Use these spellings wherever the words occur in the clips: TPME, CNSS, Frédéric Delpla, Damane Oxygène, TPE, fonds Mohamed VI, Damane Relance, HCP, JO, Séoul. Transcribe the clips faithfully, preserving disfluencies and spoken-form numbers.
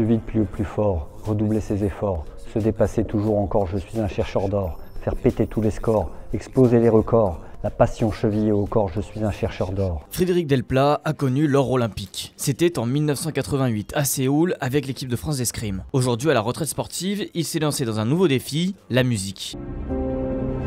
plus vite, plus, plus fort, redoubler ses efforts, se dépasser toujours encore, je suis un chercheur d'or, faire péter tous les scores, exploser les records, la passion chevillée au corps, je suis un chercheur d'or. Frédéric Delpla a connu l'or olympique. C'était en mille neuf cent quatre-vingt-huit à Séoul avec l'équipe de France d'escrime. Aujourd'hui à la retraite sportive, il s'est lancé dans un nouveau défi, la musique.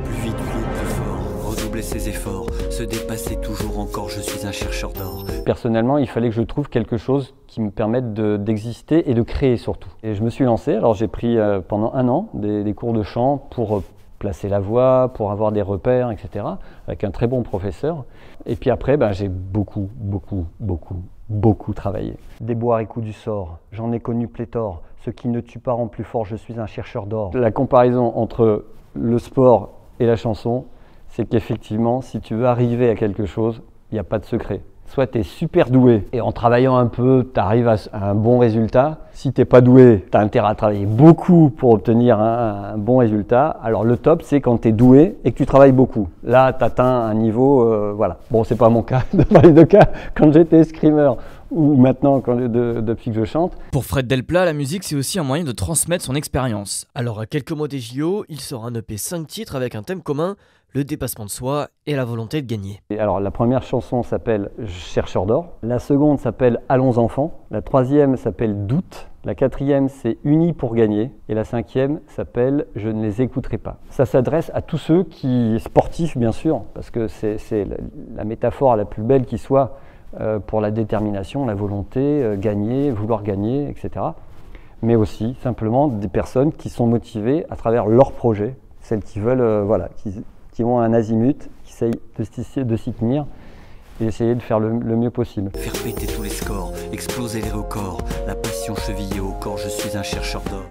Plus vite, plus, plus fort, redoubler ses efforts, se dépasser toujours encore, je suis un chercheur d'or. Personnellement, il fallait que je trouve quelque chose qui me permette d'exister de, et de créer surtout. Et je me suis lancé, alors j'ai pris euh, pendant un an des, des cours de chant pour... Euh, placer la voix, pour avoir des repères, et cetera, avec un très bon professeur. Et puis après, ben, j'ai beaucoup, beaucoup, beaucoup, beaucoup travaillé. Déboires et coups du sort, j'en ai connu pléthore. Ce qui ne tue pas rend plus fort, je suis un chercheur d'or. La comparaison entre le sport et la chanson, c'est qu'effectivement, si tu veux arriver à quelque chose, il n'y a pas de secret. Soit tu es super doué et en travaillant un peu, tu arrives à un bon résultat. Si tu n'es pas doué, tu as intérêt à travailler beaucoup pour obtenir un, un bon résultat. Alors le top, c'est quand tu es doué et que tu travailles beaucoup. Là, tu atteins un niveau, euh, voilà. Bon, c'est pas mon cas, de parler de cas, quand j'étais escrimeur ou maintenant quand, de, de, depuis que je chante. Pour Fred Delpla, la musique, c'est aussi un moyen de transmettre son expérience. Alors à quelques mois des J O, il sort un E P cinq titres avec un thème commun, le dépassement de soi et la volonté de gagner. Et alors la première chanson s'appelle « Chercheur d'or », la seconde s'appelle « Allons enfants », la troisième s'appelle « Doute », la quatrième c'est « Unis pour gagner » et la cinquième s'appelle « Je ne les écouterai pas ». Ça s'adresse à tous ceux qui, sportifs bien sûr, parce que c'est la métaphore la plus belle qui soit euh, pour la détermination, la volonté, euh, gagner, vouloir gagner, et cetera. Mais aussi simplement des personnes qui sont motivées à travers leur projet, celles qui veulent, euh, voilà, qui, qui ont un azimut, qui essayent de, de s'y tenir et essayer de faire le, le mieux possible. Faire péter tous les scores, exploser les records, la passion chevillée au corps, je suis un chercheur d'or.